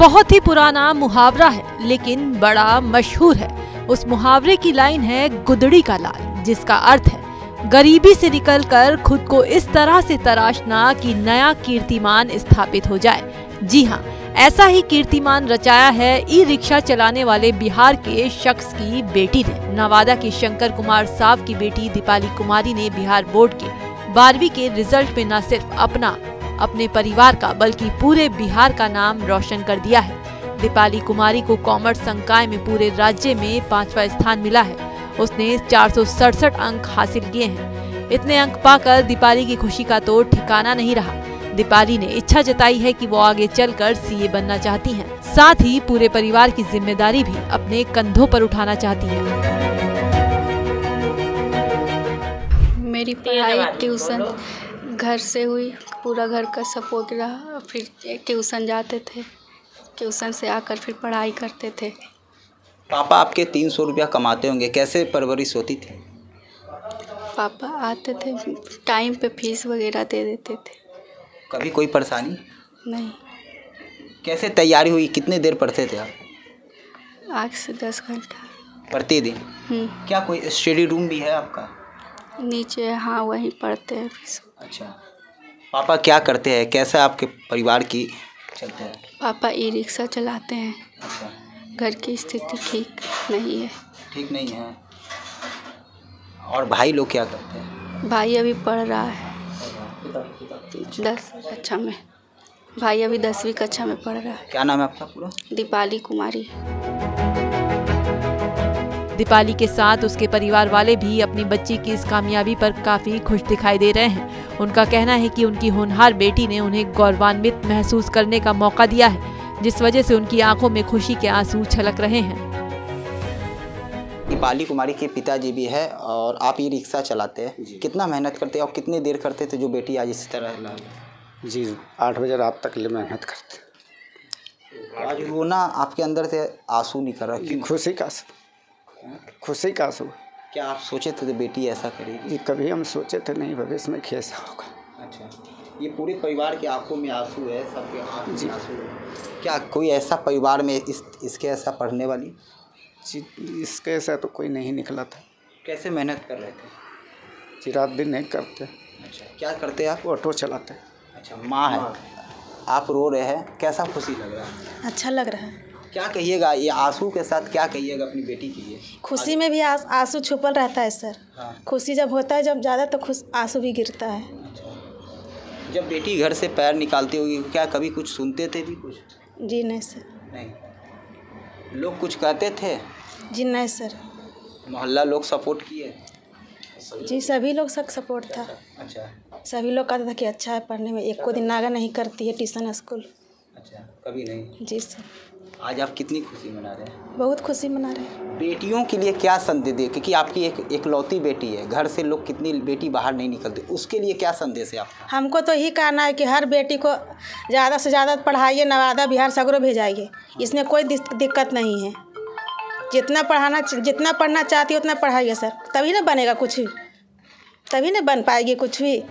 बहुत ही पुराना मुहावरा है लेकिन बड़ा मशहूर है। उस मुहावरे की लाइन है गुदड़ी का लाल, जिसका अर्थ है गरीबी से निकलकर खुद को इस तरह से तराशना कि नया कीर्तिमान स्थापित हो जाए। जी हाँ, ऐसा ही कीर्तिमान रचाया है ई रिक्शा चलाने वाले बिहार के शख्स की बेटी ने। नवादा के शंकर कुमार साव की बेटी दीपाली कुमारी ने बिहार बोर्ड के 12वीं के रिजल्ट में न सिर्फ अपने परिवार का बल्कि पूरे बिहार का नाम रोशन कर दिया है। दीपाली कुमारी को कॉमर्स संकाय में पूरे राज्य में 5वां स्थान मिला है। उसने 467 अंक हासिल किए हैं। इतने अंक पाकर दीपाली की खुशी का तो ठिकाना नहीं रहा। दीपाली ने इच्छा जताई है कि वो आगे चलकर सीए बनना चाहती हैं। साथ ही पूरे परिवार की जिम्मेदारी भी अपने कंधों पर उठाना चाहती हैं। मेरी पढ़ाई ट्यूशन घर से हुई, पूरा घर का सपोर्ट रहा। फिर ट्यूशन जाते थे, ट्यूशन से आकर फिर पढ़ाई करते थे। पापा आपके 300 रुपया कमाते होंगे, कैसे परवरिश होती थी? पापा आते थे, टाइम पे फीस वगैरह दे देते थे। कभी कोई परेशानी नहीं? कैसे तैयारी हुई? कितने देर पढ़ते थे आप? 8 से 10 घंटा प्रतिदिन। क्या कोई स्टडी रूम भी है आपका नीचे? हाँ, वहीं पढ़ते हैं। अच्छा, पापा क्या करते हैं? कैसा आपके परिवार की चलते हैं? पापा ई रिक्शा चलाते हैं। अच्छा, घर की स्थिति ठीक नहीं है। ठीक नहीं है। और भाई लोग क्या करते हैं? भाई अभी पढ़ रहा है, 10वीं कक्षा में। भाई अभी 10वीं कक्षा में पढ़ रहा है। क्या नाम है आपका पूरा? दीपाली कुमारी। दीपाली के साथ उसके परिवार वाले भी अपनी बच्ची की इस कामयाबी पर काफी खुश दिखाई दे रहे हैं। उनका कहना है कि उनकी होनहार बेटी ने उन्हें गौरवान्वित महसूस करने का मौका दिया है, जिस वजह से उनकी आंखों में खुशी के आंसू छलक रहे हैं। दीपाली कुमारी के पिताजी भी है और आप ये रिक्शा चलाते हैं, कितना मेहनत करते हैं और कितनी देर करते थे जो बेटी आज इस तरह? जी, 8 बजे रात तक मेहनत करते। आज रोना आपके अंदर से आंसू निकल रहा है? खुशी का खुशी का आंसू। क्या आप सोचे थे बेटी ऐसा करेगी? जी, कभी हम सोचे थे नहीं भविष्य में कैसा होगा। अच्छा, ये पूरे परिवार के आंखों में आंसू है, सबके आंखों में आंसू है। क्या कोई ऐसा परिवार में इसके ऐसा पढ़ने वाली? जी, इसके ऐसा तो कोई नहीं निकला था। कैसे मेहनत कर रहे थे? जी, रात दिन नहीं करते। अच्छा, क्या करते आप? ऑटो चलाते। अच्छा, माँ है आप, रो रहे हैं, कैसा खुशी लग रहा है? अच्छा लग रहा है। क्या कहिएगा ये आंसू के साथ, क्या कहिएगा अपनी बेटी के लिए? खुशी में भी आंसू छुपल रहता है सर। हाँ। खुशी जब होता है, जब ज़्यादा तो खुश आंसू भी गिरता है। अच्छा। जब बेटी घर से पैर निकालती होगी, क्या कभी कुछ सुनते थे भी कुछ? जी नहीं सर। नहीं, लोग कुछ कहते थे? जी नहीं सर। मोहल्ला लोग सपोर्ट किए? जी, सभी लोग सब सपोर्ट था। अच्छा, सभी लोग कहते थे कि अच्छा है पढ़ने में, एक को दिन नागा नहीं करती है ट्यूशन स्कूल। अच्छा, कभी नहीं। जी सर। आज आप कितनी खुशी मना रहे हैं? बहुत खुशी मना रहे हैं। बेटियों के लिए क्या संदेश दे, क्योंकि आपकी एक इकलौती बेटी है, घर से लोग कितनी बेटी बाहर नहीं निकलती, उसके लिए क्या संदेश है आप? हमको तो यही कहना है कि हर बेटी को ज़्यादा से ज़्यादा पढ़ाइए, नवादा बिहार सगरों भेजाइए, इसमें कोई दिक्कत नहीं है। जितना पढ़ना चाहती है उतना पढ़ाइए सर, तभी ना बनेगा कुछ भी, तभी ना बन पाएगी कुछ भी।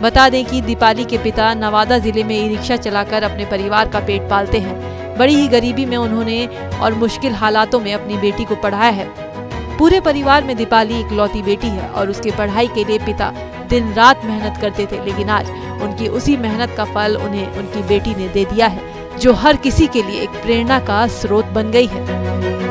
बता दें कि दीपाली के पिता नवादा जिले में ई रिक्शा चलाकर अपने परिवार का पेट पालते हैं। बड़ी ही गरीबी में उन्होंने और मुश्किल हालातों में अपनी बेटी को पढ़ाया है। पूरे परिवार में दीपाली इकलौती बेटी है और उसके पढ़ाई के लिए पिता दिन रात मेहनत करते थे, लेकिन आज उनकी उसी मेहनत का फल उन्हें उनकी बेटी ने दे दिया है, जो हर किसी के लिए एक प्रेरणा का स्रोत बन गई है।